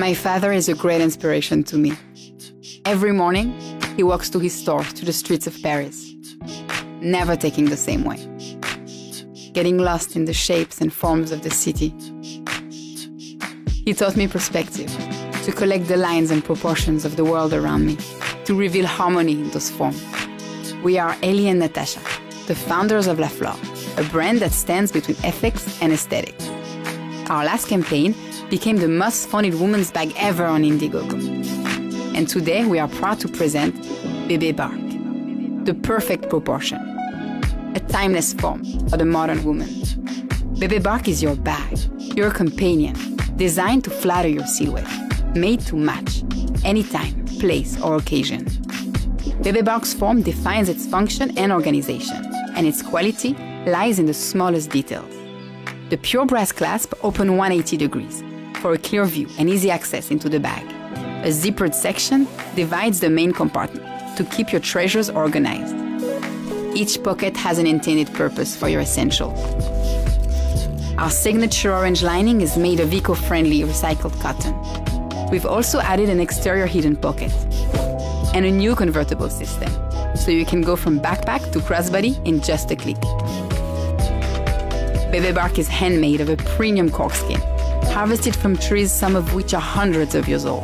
My father is a great inspiration to me. Every morning, he walks to his store, to the streets of Paris, never taking the same way, getting lost in the shapes and forms of the city. He taught me perspective, to collect the lines and proportions of the world around me, to reveal harmony in those forms. We are Elie and Natasha, the founders of LaFlore, a brand that stands between ethics and aesthetics. Our last campaign became the most funded women's bag ever on Indiegogo. And today we are proud to present BéBéBark, the perfect proportion, a timeless form for the modern woman. BéBéBark is your bag, your companion, designed to flatter your silhouette, made to match, anytime, place, or occasion. BéBéBark's form defines its function and organization, and its quality lies in the smallest details. The pure brass clasp open 180 degrees for a clear view and easy access into the bag. A zippered section divides the main compartment to keep your treasures organized. Each pocket has an intended purpose for your essentials. Our signature orange lining is made of eco-friendly recycled cotton. We've also added an exterior hidden pocket and a new convertible system, so you can go from backpack to crossbody in just a click. BéBéBark is handmade of a premium corkskin, harvested from trees, some of which are hundreds of years old.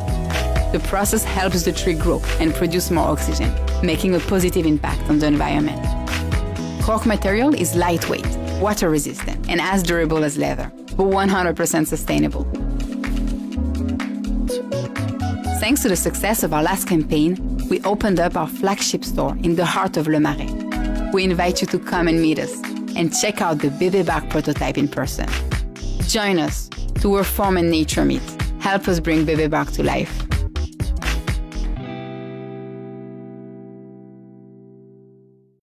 The process helps the tree grow and produce more oxygen, making a positive impact on the environment. Cork material is lightweight, water-resistant, and as durable as leather, but 100% sustainable. Thanks to the success of our last campaign, we opened up our flagship store in the heart of Le Marais. We invite you to come and meet us and check out the BéBéBark prototype in person. Join us to where form and nature meet. Help us bring BéBéBark to life.